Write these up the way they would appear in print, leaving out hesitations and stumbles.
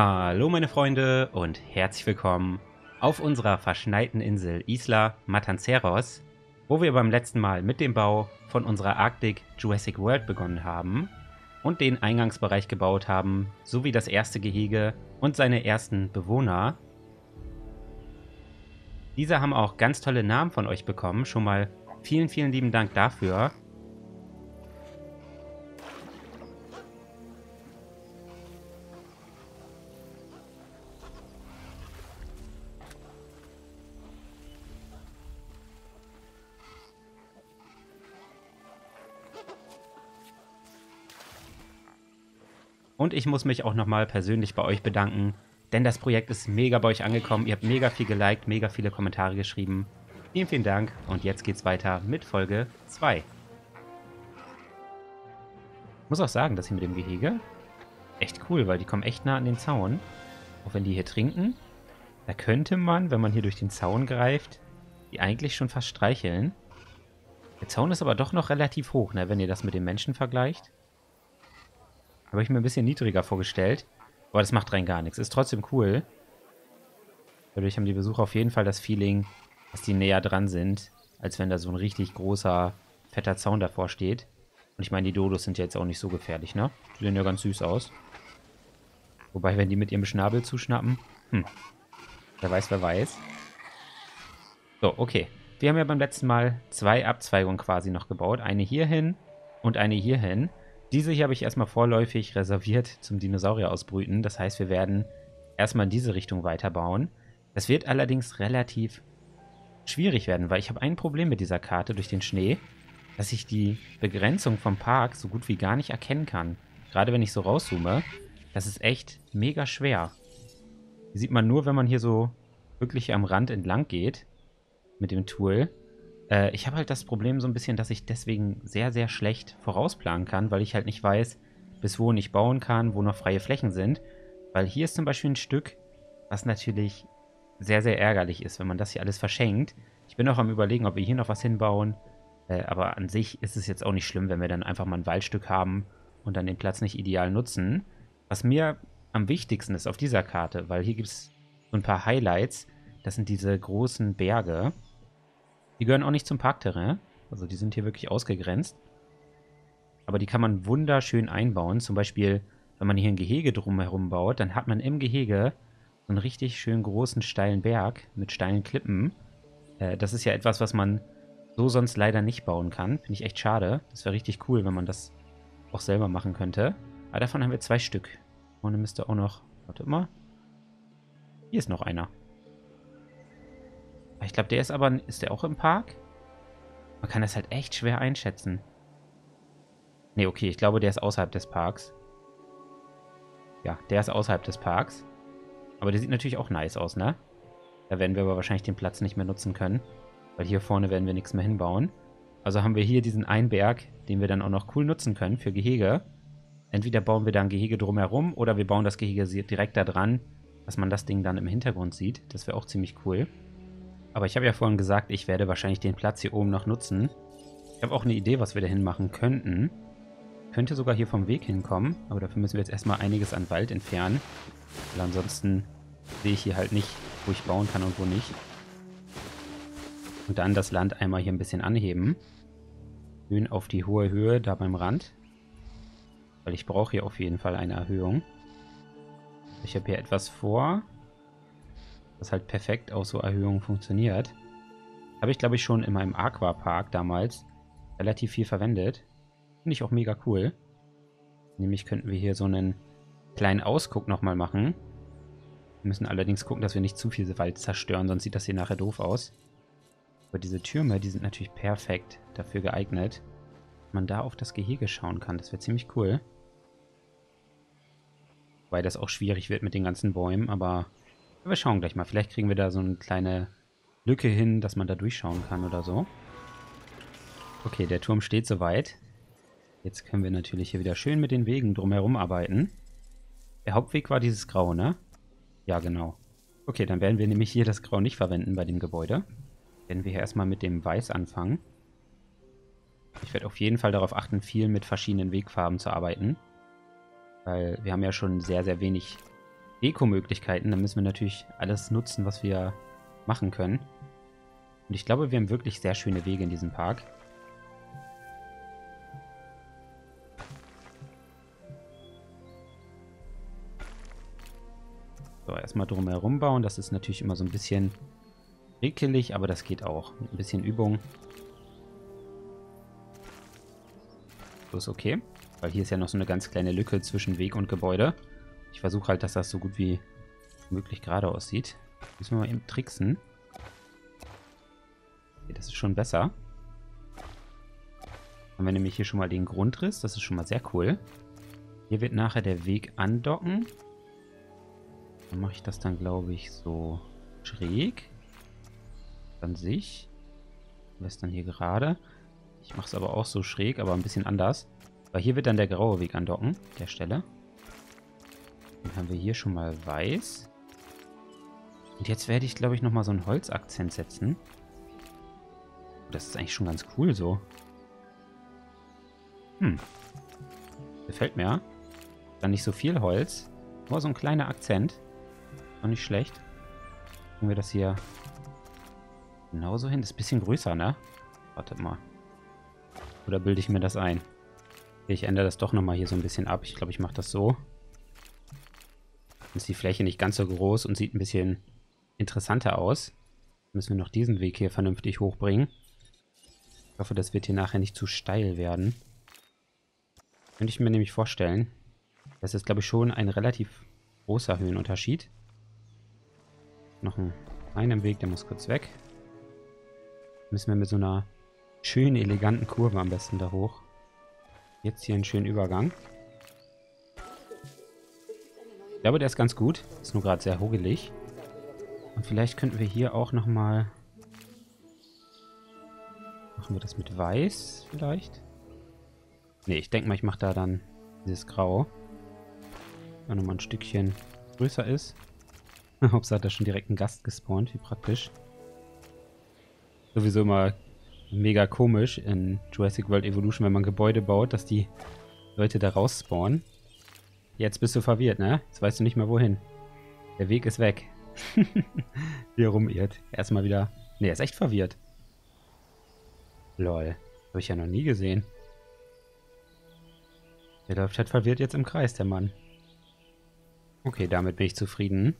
Hallo meine Freunde und herzlich willkommen auf unserer verschneiten Insel Isla Matanceros, wo wir beim letzten Mal mit dem Bau von unserer Arctic Jurassic World begonnen haben und den Eingangsbereich gebaut haben, sowie das erste Gehege und seine ersten Bewohner. Diese haben auch ganz tolle Namen von euch bekommen, schon mal vielen, vielen lieben Dank dafür. Und ich muss mich auch nochmal persönlich bei euch bedanken, denn das Projekt ist mega bei euch angekommen. Ihr habt mega viel geliked, mega viele Kommentare geschrieben. Vielen, vielen Dank und jetzt geht's weiter mit Folge 2. Muss auch sagen, das hier mit dem Gehege echt cool, weil die kommen echt nah an den Zaun. Auch wenn die hier trinken, da könnte man, wenn man hier durch den Zaun greift, die eigentlich schon fast streicheln. Der Zaun ist aber doch noch relativ hoch, ne, wenn ihr das mit den Menschen vergleicht. Habe ich mir ein bisschen niedriger vorgestellt. Aber das macht rein gar nichts. Ist trotzdem cool. Dadurch haben die Besucher auf jeden Fall das Feeling, dass die näher dran sind, als wenn da so ein richtig großer, fetter Zaun davor steht. Und ich meine, die Dodos sind ja jetzt auch nicht so gefährlich, ne? Die sehen ja ganz süß aus. Wobei, wenn die mit ihrem Schnabel zuschnappen, wer weiß, wer weiß. So, okay. Wir haben ja beim letzten Mal zwei Abzweigungen quasi noch gebaut. Eine hierhin und eine hierhin. Diese hier habe ich erstmal vorläufig reserviert zum Dinosaurier ausbrüten. Das heißt, wir werden erstmal in diese Richtung weiterbauen. Das wird allerdings relativ schwierig werden, weil ich habe ein Problem mit dieser Karte durch den Schnee, dass ich die Begrenzung vom Park so gut wie gar nicht erkennen kann. Gerade wenn ich so rauszoome, das ist echt mega schwer. Die sieht man nur, wenn man hier so wirklich am Rand entlang geht mit dem Tool. Ich habe halt das Problem so ein bisschen, dass ich deswegen sehr, sehr schlecht vorausplanen kann, weil ich halt nicht weiß, bis wohin ich bauen kann, wo noch freie Flächen sind. Weil hier ist zum Beispiel ein Stück, was natürlich sehr, sehr ärgerlich ist, wenn man das hier alles verschenkt. Ich bin auch am Überlegen, ob wir hier noch was hinbauen. Aber an sich ist es jetzt auch nicht schlimm, wenn wir dann einfach mal ein Waldstück haben und dann den Platz nicht ideal nutzen. Was mir am wichtigsten ist auf dieser Karte, weil hier gibt es so ein paar Highlights. Das sind diese großen Berge. Die gehören auch nicht zum Parkterrain, also die sind hier wirklich ausgegrenzt. Aber die kann man wunderschön einbauen. Zum Beispiel, wenn man hier ein Gehege drumherum baut, dann hat man im Gehege so einen richtig schön großen steilen Berg mit steilen Klippen. Das ist ja etwas, was man so sonst leider nicht bauen kann. Finde ich echt schade. Das wäre richtig cool, wenn man das auch selber machen könnte. Aber davon haben wir zwei Stück. Vorne müsste auch noch... Warte mal. Hier ist noch einer. Ich glaube, der ist aber... Ist der auch im Park? Man kann das halt echt schwer einschätzen. Ne, okay, ich glaube, der ist außerhalb des Parks. Ja, der ist außerhalb des Parks. Aber der sieht natürlich auch nice aus, ne? Da werden wir aber wahrscheinlich den Platz nicht mehr nutzen können. Weil hier vorne werden wir nichts mehr hinbauen. Also haben wir hier diesen einen Berg, den wir dann auch noch cool nutzen können für Gehege. Entweder bauen wir da ein Gehege drumherum oder wir bauen das Gehege direkt da dran, dass man das Ding dann im Hintergrund sieht. Das wäre auch ziemlich cool. Aber ich habe ja vorhin gesagt, ich werde wahrscheinlich den Platz hier oben noch nutzen. Ich habe auch eine Idee, was wir da hinmachen könnten. Könnte sogar hier vom Weg hinkommen, aber dafür müssen wir jetzt erstmal einiges an Wald entfernen. Weil ansonsten sehe ich hier halt nicht, wo ich bauen kann und wo nicht. Und dann das Land einmal hier ein bisschen anheben. Schön auf die hohe Höhe, da beim Rand. Weil ich brauche hier auf jeden Fall eine Erhöhung. Ich habe hier etwas vor... Das halt perfekt auf so Erhöhungen funktioniert. Habe ich, glaube ich, schon in meinem Aquapark damals relativ viel verwendet. Finde ich auch mega cool. Nämlich könnten wir hier so einen kleinen Ausguck nochmal machen. Wir müssen allerdings gucken, dass wir nicht zu viel Wald zerstören, sonst sieht das hier nachher doof aus. Aber diese Türme, die sind natürlich perfekt dafür geeignet, dass man da auf das Gehege schauen kann. Das wäre ziemlich cool. Wobei das auch schwierig wird mit den ganzen Bäumen, aber... Wir schauen gleich mal. Vielleicht kriegen wir da so eine kleine Lücke hin, dass man da durchschauen kann oder so. Okay, der Turm steht soweit. Jetzt können wir natürlich hier wieder schön mit den Wegen drumherum arbeiten. Der Hauptweg war dieses Grau, ne? Ja, genau. Okay, dann werden wir nämlich hier das Grau nicht verwenden bei dem Gebäude. Werden wir hier erstmal mit dem Weiß anfangen. Ich werde auf jeden Fall darauf achten, viel mit verschiedenen Wegfarben zu arbeiten. Weil wir haben ja schon sehr, sehr wenig Dekomöglichkeiten. Dann müssen wir natürlich alles nutzen, was wir machen können. Und ich glaube, wir haben wirklich sehr schöne Wege in diesem Park. So, erstmal drumherum bauen. Das ist natürlich immer so ein bisschen wickelig, aber das geht auch. Mit ein bisschen Übung. So ist okay. Weil hier ist ja noch so eine ganz kleine Lücke zwischen Weg und Gebäude. Ich versuche halt, dass das so gut wie möglich gerade aussieht. Müssen wir mal eben tricksen. Okay, das ist schon besser. Haben wir nämlich hier schon mal den Grundriss. Das ist schon mal sehr cool. Hier wird nachher der Weg andocken. Dann mache ich das dann, glaube ich, so schräg. An sich. Was ist dann hier gerade? Ich mache es aber auch so schräg, aber ein bisschen anders. Weil hier wird dann der graue Weg andocken, der Stelle. Dann haben wir hier schon mal weiß. Und jetzt werde ich, glaube ich, nochmal so einen Holzakzent setzen. Das ist eigentlich schon ganz cool so. Gefällt mir. Dann nicht so viel Holz. Nur so ein kleiner Akzent. Auch nicht schlecht. Machen wir das hier genauso hin. Das ist ein bisschen größer, ne? Wartet mal. Oder bilde ich mir das ein? Ich ändere das doch nochmal hier so ein bisschen ab. Ich glaube, ich mache das so. Dann ist die Fläche nicht ganz so groß und sieht ein bisschen interessanter aus. Müssen wir noch diesen Weg hier vernünftig hochbringen. Ich hoffe, das wird hier nachher nicht zu steil werden. Könnte ich mir nämlich vorstellen. Das ist, glaube ich, schon ein relativ großer Höhenunterschied. Noch einen kleinen Weg, der muss kurz weg. Müssen wir mit so einer schönen, eleganten Kurve am besten da hoch. Jetzt hier einen schönen Übergang. Ich glaube, der ist ganz gut. Ist nur gerade sehr hogelig. Und vielleicht könnten wir hier auch nochmal... Machen wir das mit weiß vielleicht? Ne, ich denke mal, ich mache da dann dieses Grau. Wenn nochmal ein Stückchen größer ist. Hauptsache hat da schon direkt einen Gast gespawnt. Wie praktisch. Sowieso immer... Mega komisch in Jurassic World Evolution, wenn man Gebäude baut, dass die Leute da raus spawnen. Jetzt bist du verwirrt, ne? Jetzt weißt du nicht mehr wohin. Der Weg ist weg. Hier rumirrt. Erstmal wieder... Ne, er ist echt verwirrt. Lol. Habe ich ja noch nie gesehen. Der läuft halt verwirrt jetzt im Kreis, der Mann. Okay, damit bin ich zufrieden.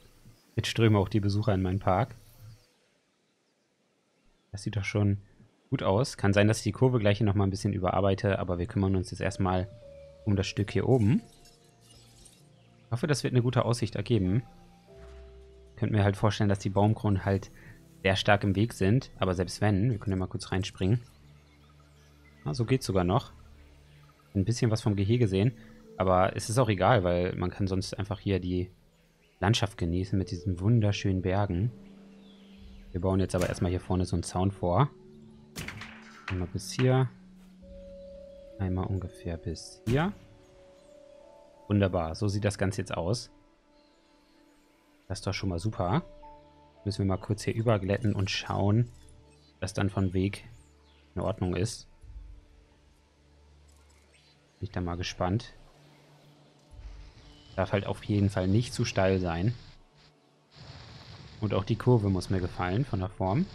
Jetzt strömen auch die Besucher in meinen Park. Das sieht doch schon... gut aus. Kann sein, dass ich die Kurve gleich hier nochmal ein bisschen überarbeite, aber wir kümmern uns jetzt erstmal um das Stück hier oben. Ich hoffe, das wird eine gute Aussicht ergeben. Ich könnte mir halt vorstellen, dass die Baumkronen halt sehr stark im Weg sind, aber selbst wenn, wir können ja mal kurz reinspringen. Ah, so geht's sogar noch. Ein bisschen was vom Gehege sehen, aber es ist auch egal, weil man kann sonst einfach hier die Landschaft genießen mit diesen wunderschönen Bergen. Wir bauen jetzt aber erstmal hier vorne so einen Zaun vor. Einmal bis hier. Einmal ungefähr bis hier. Wunderbar. So sieht das Ganze jetzt aus. Das ist doch schon mal super. Müssen wir mal kurz hier überglätten und schauen, dass dann vom Weg in Ordnung ist. Bin ich da mal gespannt. Darf halt auf jeden Fall nicht zu steil sein. Und auch die Kurve muss mir gefallen von der Form.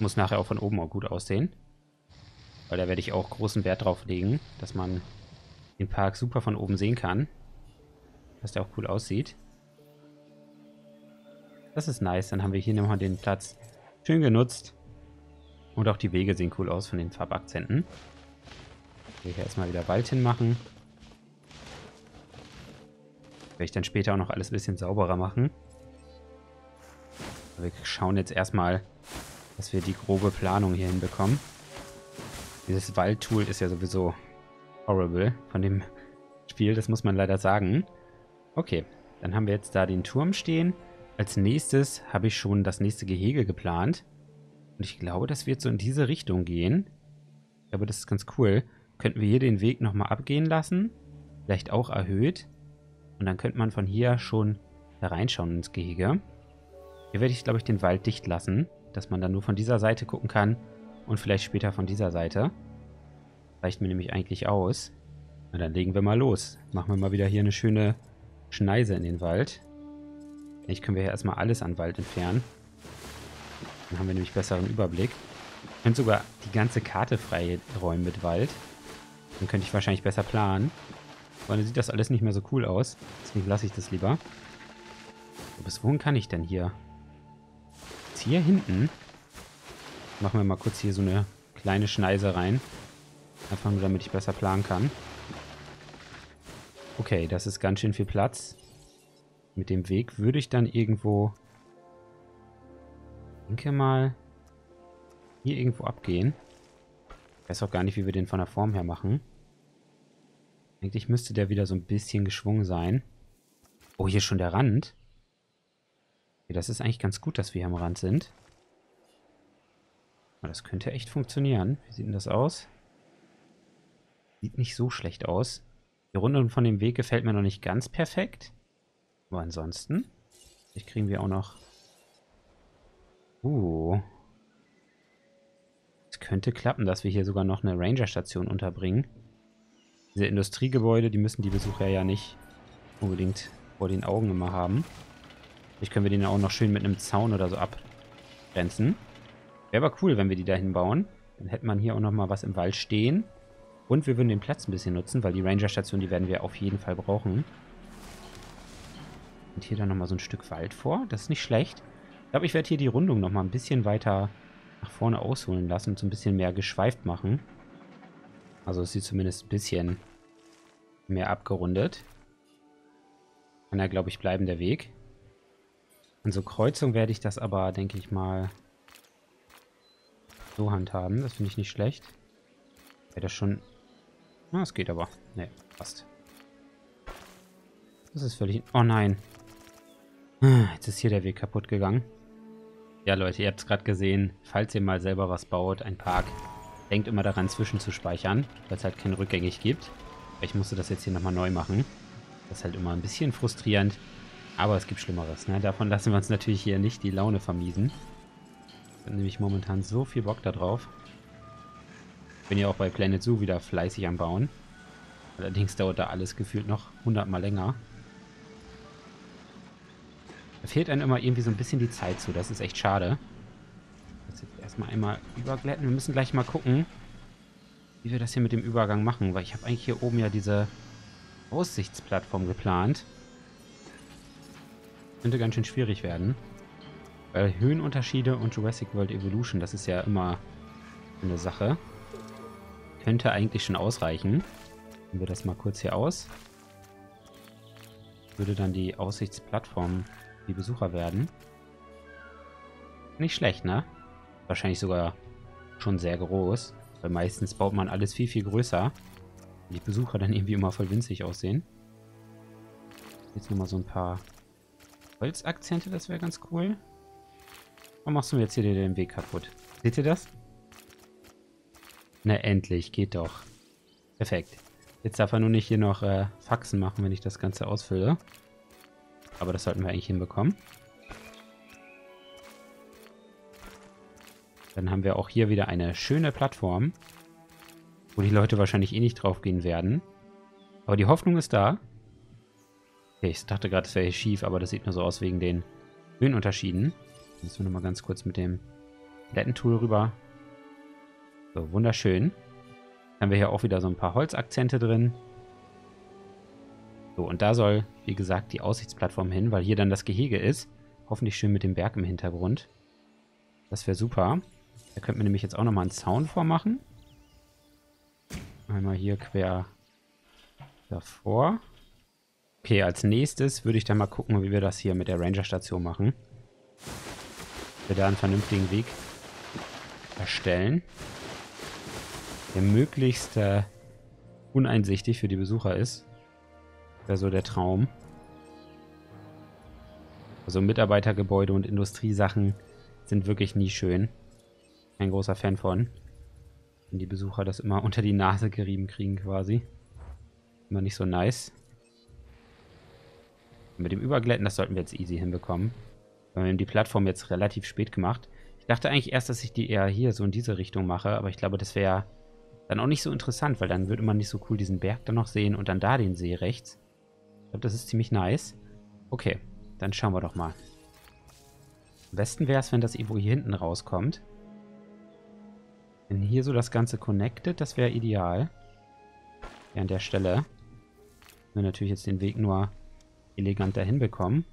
Muss nachher auch von oben auch gut aussehen. Weil da werde ich auch großen Wert drauf legen, dass man den Park super von oben sehen kann. Dass der auch cool aussieht. Das ist nice. Dann haben wir hier nochmal den Platz schön genutzt. Und auch die Wege sehen cool aus von den Farbakzenten. Will ich erstmal wieder Wald hinmachen. Werde ich dann später auch noch alles ein bisschen sauberer machen. Aber wir schauen jetzt erstmal, dass wir die grobe Planung hier hinbekommen. Dieses Waldtool ist ja sowieso horrible von dem Spiel, das muss man leider sagen. Okay, dann haben wir jetzt da den Turm stehen. Als nächstes habe ich schon das nächste Gehege geplant. Und ich glaube, das wird so in diese Richtung gehen. Ich glaube, das ist ganz cool. Könnten wir hier den Weg nochmal abgehen lassen. Vielleicht auch erhöht. Und dann könnte man von hier schon da reinschauen ins Gehege. Hier werde ich, glaube ich, den Wald dicht lassen. Dass man dann nur von dieser Seite gucken kann und vielleicht später von dieser Seite. Reicht mir nämlich eigentlich aus. Na, dann legen wir mal los. Machen wir mal wieder hier eine schöne Schneise in den Wald. Eigentlich können wir hier erstmal alles an Wald entfernen. Dann haben wir nämlich besseren Überblick. Ich könnte sogar die ganze Karte freiräumen mit Wald. Dann könnte ich wahrscheinlich besser planen. Aber dann sieht das alles nicht mehr so cool aus. Deswegen lasse ich das lieber. So, bis wohin kann ich denn hier? Jetzt hier hinten. Machen wir mal kurz hier so eine kleine Schneise rein. Einfach nur, damit ich besser planen kann. Okay, das ist ganz schön viel Platz. Mit dem Weg würde ich dann irgendwo... Ich denke mal... Hier irgendwo abgehen. Ich weiß auch gar nicht, wie wir den von der Form her machen. Eigentlich müsste der wieder so ein bisschen geschwungen sein. Oh, hier schon der Rand. Okay, das ist eigentlich ganz gut, dass wir hier am Rand sind. Aber das könnte echt funktionieren. Wie sieht denn das aus? Sieht nicht so schlecht aus. Die Runde von dem Weg gefällt mir noch nicht ganz perfekt. Aber ansonsten... Vielleicht kriegen wir auch noch... Es könnte klappen, dass wir hier sogar noch eine Ranger-Station unterbringen. Diese Industriegebäude, die müssen die Besucher ja nicht unbedingt vor den Augen immer haben. Vielleicht können wir den auch noch schön mit einem Zaun oder so abgrenzen. Wäre aber cool, wenn wir die da hinbauen. Dann hätte man hier auch nochmal was im Wald stehen. Und wir würden den Platz ein bisschen nutzen, weil die Ranger-Station, die werden wir auf jeden Fall brauchen. Und hier dann nochmal so ein Stück Wald vor. Das ist nicht schlecht. Ich glaube, ich werde hier die Rundung nochmal ein bisschen weiter nach vorne ausholen lassen und so ein bisschen mehr geschweift machen. Also es sieht zumindest ein bisschen mehr abgerundet. Kann ja, glaube ich, bleiben, der Weg. An so Kreuzung werde ich das aber, denke ich mal, so handhaben. Das finde ich nicht schlecht. Wäre das schon... Ah, es geht aber. Ne, passt. Das ist völlig... Oh nein. Jetzt ist hier der Weg kaputt gegangen. Ja, Leute, ihr habt es gerade gesehen. Falls ihr mal selber was baut, ein Park, denkt immer daran, zwischenzuspeichern, weil es halt kein rückgängig gibt. Ich musste das jetzt hier nochmal neu machen. Das ist halt immer ein bisschen frustrierend. Aber es gibt Schlimmeres, ne? Davon lassen wir uns natürlich hier nicht die Laune vermiesen. Ich habe nämlich momentan so viel Bock da drauf. Ich bin ja auch bei Planet Zoo wieder fleißig am Bauen. Allerdings dauert da alles gefühlt noch 100-mal länger. Da fehlt einem immer irgendwie so ein bisschen die Zeit zu. Das ist echt schade. Das jetzt erstmal einmal überglätten. Wir müssen gleich mal gucken, wie wir das hier mit dem Übergang machen. Weil ich habe eigentlich hier oben ja diese Aussichtsplattform geplant. Könnte ganz schön schwierig werden. Weil Höhenunterschiede und Jurassic World Evolution, das ist ja immer eine Sache. Könnte eigentlich schon ausreichen. Nehmen wir das mal kurz hier aus. Würde dann die Aussichtsplattform... die Besucher werden. Nicht schlecht, ne? Wahrscheinlich sogar schon sehr groß, weil meistens baut man alles viel, viel größer. Die Besucher dann irgendwie immer voll winzig aussehen. Jetzt nochmal so ein paar Holzakzente, das wäre ganz cool. Warum machst du mir jetzt hier den Weg kaputt? Seht ihr das? Na endlich, geht doch. Perfekt. Jetzt darf er nur nicht hier noch Faxen machen, wenn ich das Ganze ausfülle. Aber das sollten wir eigentlich hinbekommen. Dann haben wir auch hier wieder eine schöne Plattform, wo die Leute wahrscheinlich eh nicht drauf gehen werden. Aber die Hoffnung ist da. Okay, ich dachte gerade, das wäre hier schief, aber das sieht nur so aus wegen den Höhenunterschieden. Müssen wir nochmal ganz kurz mit dem Tool rüber. So, wunderschön. Dann haben wir hier auch wieder so ein paar Holzakzente drin. So, und da soll, wie gesagt, die Aussichtsplattform hin, weil hier dann das Gehege ist. Hoffentlich schön mit dem Berg im Hintergrund. Das wäre super. Da könnten wir nämlich jetzt auch nochmal einen Zaun vormachen. Einmal hier quer davor. Okay, als nächstes würde ich dann mal gucken, wie wir das hier mit der Ranger-Station machen. Dass wir da einen vernünftigen Weg erstellen, der möglichst uneinsichtig für die Besucher ist. Wäre so der Traum. Also Mitarbeitergebäude und Industriesachen sind wirklich nie schön. Ein großer Fan von. Wenn die Besucher das immer unter die Nase gerieben kriegen quasi. Immer nicht so nice. Und mit dem Überglätten, das sollten wir jetzt easy hinbekommen. Wir haben die Plattform jetzt relativ spät gemacht. Ich dachte eigentlich erst, dass ich die eher hier so in diese Richtung mache. Aber ich glaube, das wäre dann auch nicht so interessant. Weil dann würde man nicht so cool diesen Berg dann noch sehen und dann da den See rechts. Ich glaube, das ist ziemlich nice. Okay, Dann schauen wir doch mal. Am besten wäre es, wenn das irgendwo hier hinten rauskommt. Wenn hier so das Ganze connected, das wäre ideal. Hier an der Stelle. Wir natürlich jetzt den Weg nur elegant dahin bekommen.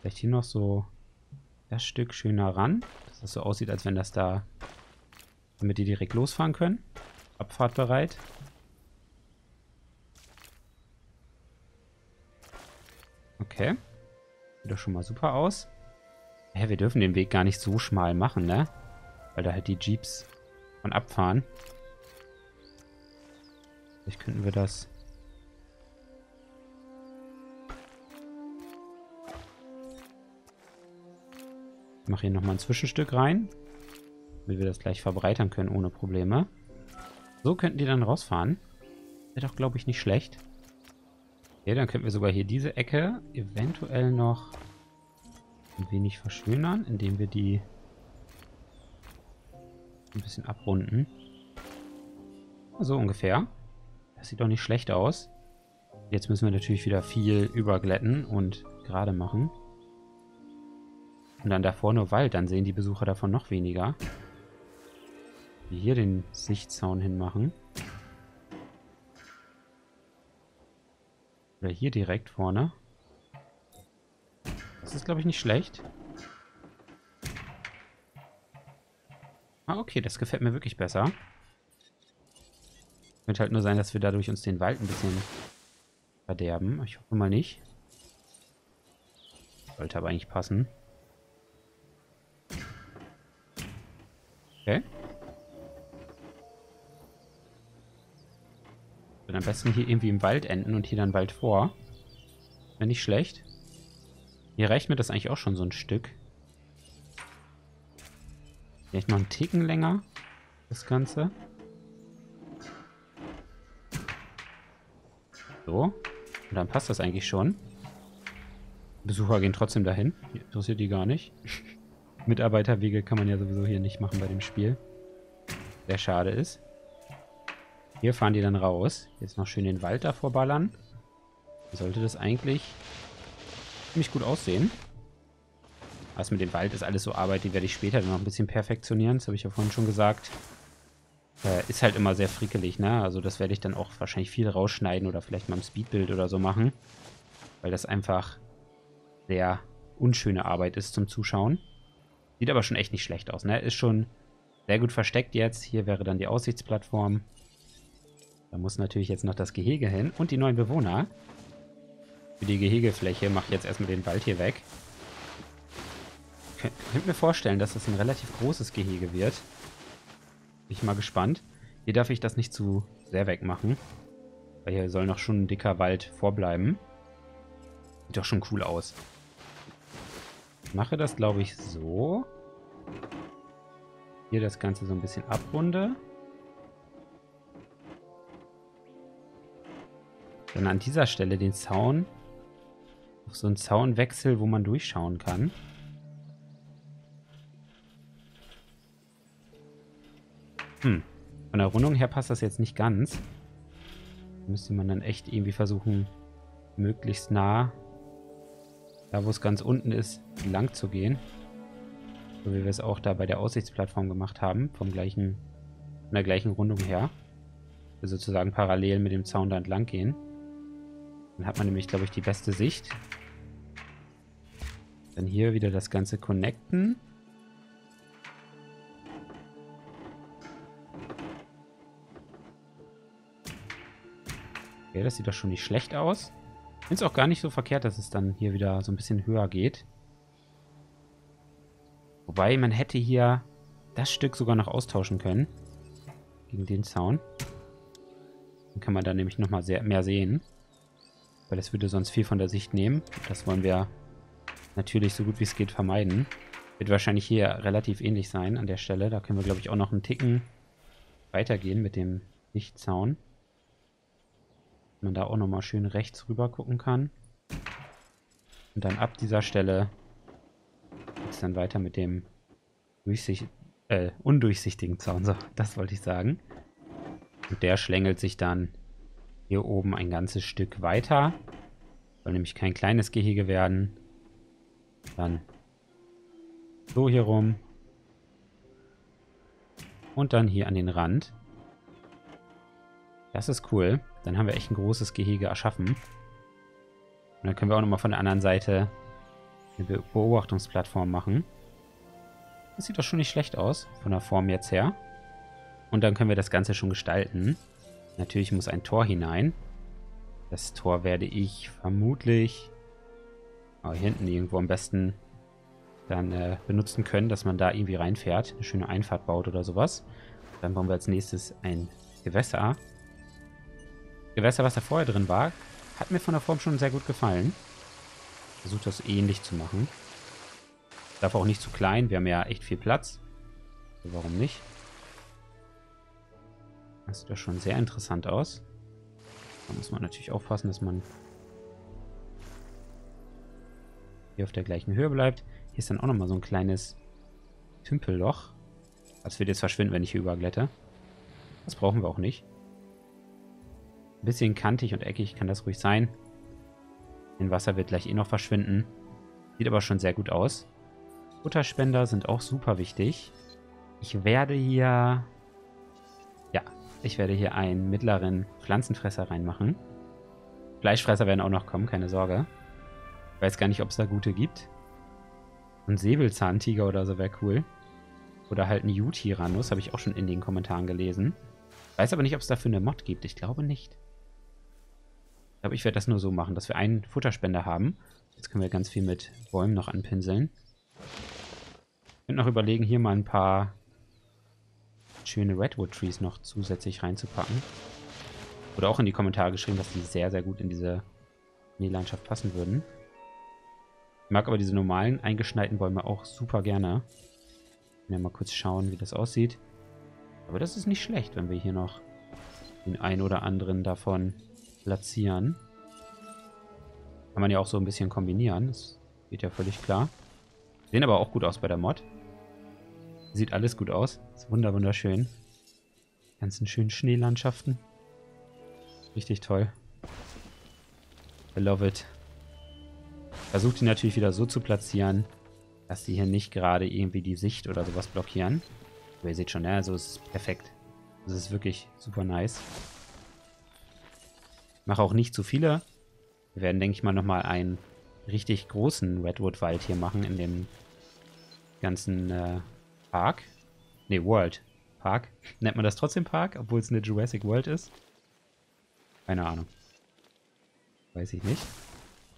Vielleicht hier noch so das Stück schöner ran. Dass das so aussieht, als wenn das da... Damit die direkt losfahren können. Abfahrt bereit. Okay. Sieht doch schon mal super aus. Hä, wir dürfen den Weg gar nicht so schmal machen, ne? Weil da halt die Jeeps von abfahren. Vielleicht könnten wir das... Ich mache hier nochmal ein Zwischenstück rein. Damit wir das gleich verbreitern können ohne Probleme. So könnten die dann rausfahren. Wäre doch, glaube ich, nicht schlecht. Okay, dann könnten wir sogar hier diese Ecke eventuell noch ein wenig verschönern, indem wir die ein bisschen abrunden. So ungefähr. Das sieht doch nicht schlecht aus. Jetzt müssen wir natürlich wieder viel überglätten und gerade machen. Und dann davor nur Wald, dann sehen die Besucher davon noch weniger. Hier den Sichtzaun hinmachen. Oder hier direkt vorne. Das ist, glaube ich, nicht schlecht. Ah, okay, das gefällt mir wirklich besser. Könnte halt nur sein, dass wir dadurch uns den Wald ein bisschen verderben. Ich hoffe mal nicht. Sollte aber eigentlich passen. Okay. Am besten hier irgendwie im Wald enden und hier dann Wald vor. Wäre nicht schlecht. Hier reicht mir das eigentlich auch schon so ein Stück. Vielleicht noch einen Ticken länger. Das Ganze. So. Und dann passt das eigentlich schon. Besucher gehen trotzdem dahin. Hier interessiert die gar nicht. Mitarbeiterwege kann man ja sowieso hier nicht machen bei dem Spiel. Sehr schade ist. Hier fahren die dann raus. Jetzt noch schön den Wald davor ballern. Sollte das eigentlich ziemlich gut aussehen. Was mit dem Wald ist alles so Arbeit, die werde ich später dann noch ein bisschen perfektionieren. Das habe ich ja vorhin schon gesagt. Ist halt immer sehr frickelig, ne? Also das werde ich dann auch wahrscheinlich viel rausschneiden oder vielleicht mal im Speedbuild oder so machen. Weil das einfach sehr unschöne Arbeit ist zum Zuschauen. Sieht aber schon echt nicht schlecht aus, ne? Ist schon sehr gut versteckt jetzt. Hier wäre dann die Aussichtsplattform. Da muss natürlich jetzt noch das Gehege hin und die neuen Bewohner. Für die Gehegefläche mache ich jetzt erstmal den Wald hier weg. Könnt mir vorstellen, dass das ein relativ großes Gehege wird. Bin ich mal gespannt. Hier darf ich das nicht zu sehr wegmachen. Weil hier soll noch schon ein dicker Wald vorbleiben. Sieht doch schon cool aus. Ich mache das, glaube ich, so. Hier das Ganze so ein bisschen abrunde. Dann an dieser Stelle den Zaun auf so einen Zaunwechsel, wo man durchschauen kann. Hm. Von der Rundung her passt das jetzt nicht ganz. Da müsste man dann echt irgendwie versuchen, möglichst nah, da wo es ganz unten ist, lang zu gehen. So wie wir es auch da bei der Aussichtsplattform gemacht haben, von der gleichen Rundung her. Also sozusagen parallel mit dem Zaun da entlang gehen. Dann hat man nämlich, glaube ich, die beste Sicht. Dann hier wieder das Ganze connecten. Okay, das sieht doch schon nicht schlecht aus. Ich finde es auch gar nicht so verkehrt, dass es dann hier wieder so ein bisschen höher geht. Wobei, man hätte hier das Stück sogar noch austauschen können. Gegen den Zaun. Dann kann man da nämlich nochmal mehr sehen. Weil das würde sonst viel von der Sicht nehmen. Das wollen wir natürlich so gut wie es geht vermeiden. Wird wahrscheinlich hier relativ ähnlich sein an der Stelle. Da können wir, glaube ich, auch noch einen Ticken weitergehen mit dem Lichtzaun. Dass man da auch nochmal schön rechts rüber gucken kann. Und dann ab dieser Stelle geht es dann weiter mit dem undurchsichtigen Zaun. So, das wollte ich sagen. Und der schlängelt sich dann Hier oben ein ganzes Stück weiter. Soll nämlich kein kleines Gehege werden. Dann so hier rum. Und dann hier an den Rand. Das ist cool. Dann haben wir echt ein großes Gehege erschaffen. Und dann können wir auch nochmal von der anderen Seite eine Beobachtungsplattform machen. Das sieht doch schon nicht schlecht aus, von der Form jetzt her. Und dann können wir das Ganze schon gestalten. Natürlich muss ein Tor hinein. Das Tor werde ich vermutlich hier hinten irgendwo am besten dann benutzen können, dass man da irgendwie reinfährt, eine schöne Einfahrt baut oder sowas. Dann bauen wir als nächstes ein Gewässer. Gewässer, was da vorher drin war, hat mir von der Form schon sehr gut gefallen. Versucht das ähnlich zu machen. Darf auch nicht zu klein, wir haben ja echt viel Platz. Also warum nicht? Das sieht ja schon sehr interessant aus. Da muss man natürlich aufpassen, dass man hier auf der gleichen Höhe bleibt. Hier ist dann auch nochmal so ein kleines Tümpelloch. Das wird jetzt verschwinden, wenn ich hier überglätte. Das brauchen wir auch nicht. Ein bisschen kantig und eckig kann das ruhig sein. Das Wasser wird gleich eh noch verschwinden. Sieht aber schon sehr gut aus. Futterspender sind auch super wichtig. Ich werde hier einen mittleren Pflanzenfresser reinmachen. Fleischfresser werden auch noch kommen, keine Sorge. Ich weiß gar nicht, ob es da gute gibt. Ein Säbelzahntiger oder so wäre cool. Oder halt ein U-Tyrannus, habe ich auch schon in den Kommentaren gelesen. Weiß aber nicht, ob es dafür eine Mod gibt. Ich glaube nicht. Ich glaube, ich werde das nur so machen, dass wir einen Futterspender haben. Jetzt können wir ganz viel mit Bäumen noch anpinseln. Ich könnte noch überlegen, hier mal ein paar schöne Redwood Trees noch zusätzlich reinzupacken. Wurde auch in die Kommentare geschrieben, dass die sehr, sehr gut in die Landschaft passen würden. Ich mag aber diese normalen, eingeschneiten Bäume auch super gerne. Ich kann ja mal kurz schauen, wie das aussieht. Aber das ist nicht schlecht, wenn wir hier noch den einen oder anderen davon platzieren. Kann man ja auch so ein bisschen kombinieren. Das geht ja völlig klar. Sehen aber auch gut aus bei der Mod. Sieht alles gut aus. Ist wunderschön. Die ganzen schönen Schneelandschaften. Richtig toll. I love it. Versucht die natürlich wieder so zu platzieren, dass die hier nicht gerade irgendwie die Sicht oder sowas blockieren. Aber ihr seht schon, ja, so ist es perfekt. Das ist wirklich super nice. Ich mache auch nicht zu viele. Wir werden, denke ich mal, nochmal einen richtig großen Redwood-Wald hier machen in dem ganzen Park. Ne, World. Park. Nennt man das trotzdem Park, obwohl es eine Jurassic World ist? Keine Ahnung. Weiß ich nicht.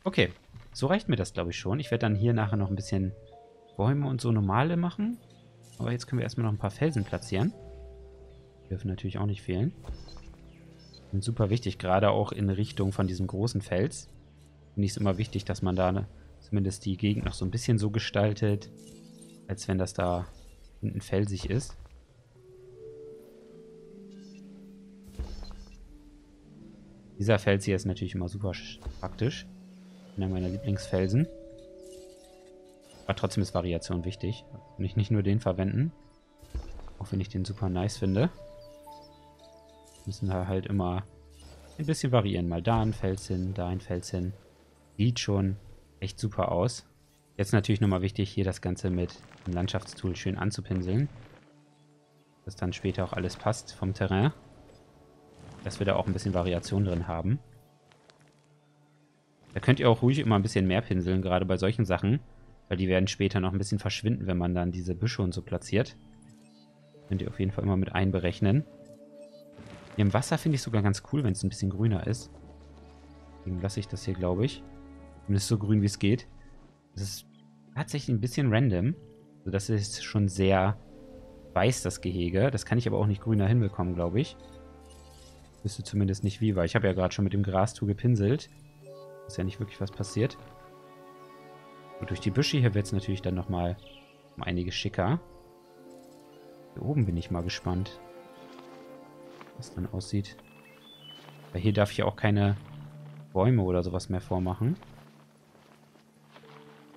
Okay, so reicht mir das, glaube ich, schon. Ich werde dann hier nachher noch ein bisschen Bäume und so normale machen. Aber jetzt können wir erstmal noch ein paar Felsen platzieren. Die dürfen natürlich auch nicht fehlen. Sind super wichtig, gerade auch in Richtung von diesem großen Fels. Finde ich es immer wichtig, dass man da zumindest die Gegend noch so ein bisschen so gestaltet, als wenn das da hinten felsig ist. Dieser Fels hier ist natürlich immer super praktisch. Einer meiner Lieblingsfelsen. Aber trotzdem ist Variation wichtig. Und ich nicht nur den verwenden. Auch wenn ich den super nice finde. Müssen da halt immer ein bisschen variieren. Mal da ein Fels hin, da ein Fels hin. Sieht schon echt super aus. Jetzt natürlich nochmal wichtig, hier das Ganze mit dem Landschaftstool schön anzupinseln. Dass dann später auch alles passt vom Terrain. Dass wir da auch ein bisschen Variation drin haben. Da könnt ihr auch ruhig immer ein bisschen mehr pinseln, gerade bei solchen Sachen. Weil die werden später noch ein bisschen verschwinden, wenn man dann diese Büsche und so platziert. Könnt ihr auf jeden Fall immer mit einberechnen. Hier im Wasser finde ich sogar ganz cool, wenn es ein bisschen grüner ist. Deswegen lasse ich das hier, glaube ich. Zumindest so grün, wie es geht. Das ist tatsächlich ein bisschen random. Also das ist schon sehr weiß, das Gehege. Das kann ich aber auch nicht grüner hinbekommen, glaube ich. Wüsste zumindest nicht wie, weil ich habe ja gerade schon mit dem Grastuch gepinselt. Ist ja nicht wirklich was passiert. Und durch die Büsche hier wird es natürlich dann nochmal um einiges schicker. Hier oben bin ich mal gespannt, was dann aussieht. Weil hier darf ich ja auch keine Bäume oder sowas mehr vormachen.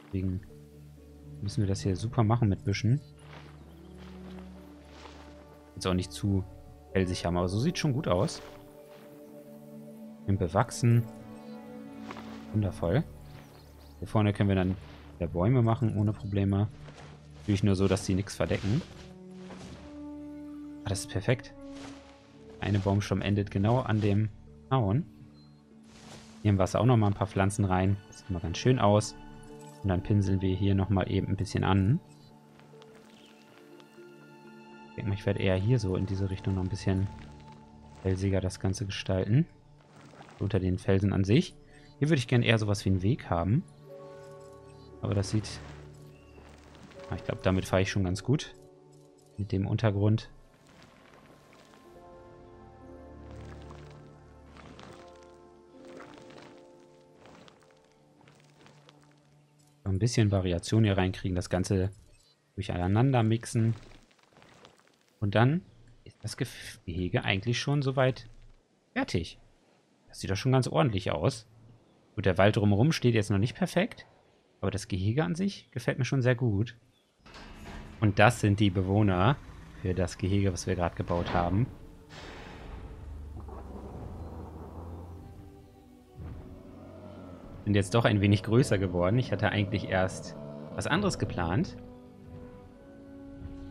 Deswegen müssen wir das hier super machen mit Büschen. Jetzt auch nicht zu felsig haben, aber so sieht schon gut aus. und bewachsen. Wundervoll. Hier vorne können wir dann wieder Bäume machen, ohne Probleme. Natürlich nur so, dass sie nichts verdecken. Ah, das ist perfekt. Eine Baumstamm endet genau an dem Zaun. Hier im Wasser auch nochmal ein paar Pflanzen rein. Das sieht mal ganz schön aus. Und dann pinseln wir hier nochmal eben ein bisschen an. Ich denke mal, ich werde eher hier so in diese Richtung noch ein bisschen felsiger das Ganze gestalten. Unter den Felsen an sich. Hier würde ich gerne eher sowas wie einen Weg haben. Aber das sieht... Ich glaube, damit fahre ich schon ganz gut. Mit dem Untergrund. Ein bisschen Variation hier reinkriegen. Das Ganze durcheinander mixen. Und dann ist das Gehege eigentlich schon soweit fertig. Das sieht doch schon ganz ordentlich aus. Gut, der Wald drumherum steht jetzt noch nicht perfekt. Aber das Gehege an sich gefällt mir schon sehr gut. Und das sind die Bewohner für das Gehege, was wir gerade gebaut haben. Sind jetzt doch ein wenig größer geworden. Ich hatte eigentlich erst was anderes geplant.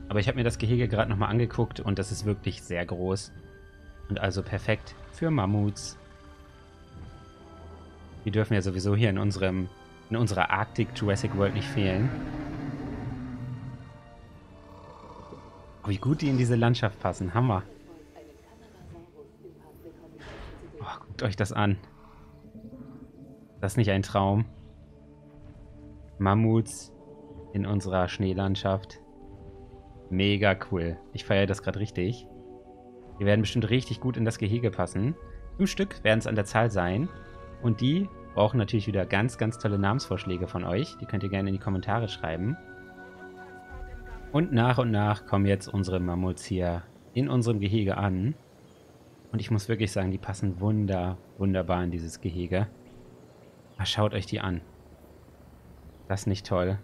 Aber ich habe mir das Gehege gerade nochmal angeguckt und das ist wirklich sehr groß. Und also perfekt für Mammuts. Die dürfen ja sowieso hier in unserer Arctic Jurassic World nicht fehlen. Oh, wie gut die in diese Landschaft passen. Hammer. Oh, guckt euch das an. Das ist nicht ein Traum. Mammuts in unserer Schneelandschaft. Mega cool. Ich feiere das gerade richtig. Die werden bestimmt richtig gut in das Gehege passen. 5 Stück werden es an der Zahl sein. Und die brauchen natürlich wieder ganz, ganz tolle Namensvorschläge von euch. Die könnt ihr gerne in die Kommentare schreiben. Und nach kommen jetzt unsere Mammuts hier in unserem Gehege an. Und ich muss wirklich sagen, die passen wunderbar in dieses Gehege. Ah, schaut euch die an. Das ist nicht toll.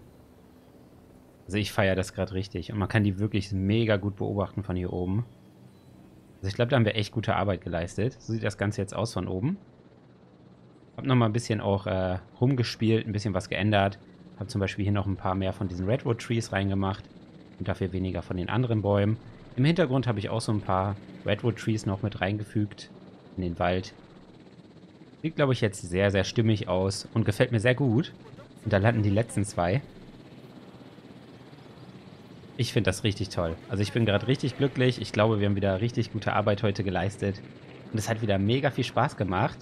Also ich feiere das gerade richtig. Und man kann die wirklich mega gut beobachten von hier oben. Also ich glaube, da haben wir echt gute Arbeit geleistet. So sieht das Ganze jetzt aus von oben. Hab nochmal ein bisschen auch rumgespielt, ein bisschen was geändert. Hab zum Beispiel hier noch ein paar mehr von diesen Redwood Trees reingemacht. Und dafür weniger von den anderen Bäumen. Im Hintergrund habe ich auch so ein paar Redwood Trees noch mit reingefügt in den Wald. Sieht, glaube ich, jetzt sehr, sehr stimmig aus und gefällt mir sehr gut. Und da landen die letzten 2. Ich finde das richtig toll. Also ich bin gerade richtig glücklich. Ich glaube, wir haben wieder richtig gute Arbeit heute geleistet. Und es hat wieder mega viel Spaß gemacht.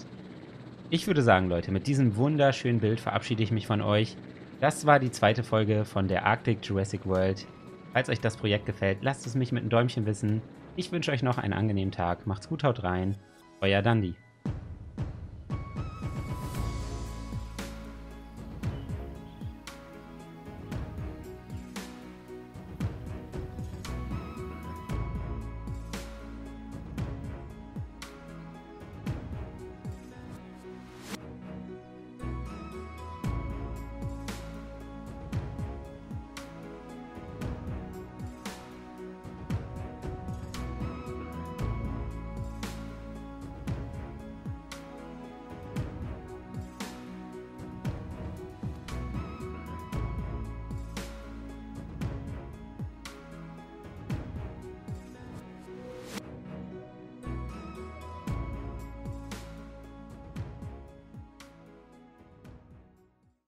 Ich würde sagen, Leute, mit diesem wunderschönen Bild verabschiede ich mich von euch. Das war die 2. Folge von der Arctic Jurassic World. Falls euch das Projekt gefällt, lasst es mich mit einem Däumchen wissen. Ich wünsche euch noch einen angenehmen Tag. Macht's gut, haut rein. Euer Dandy.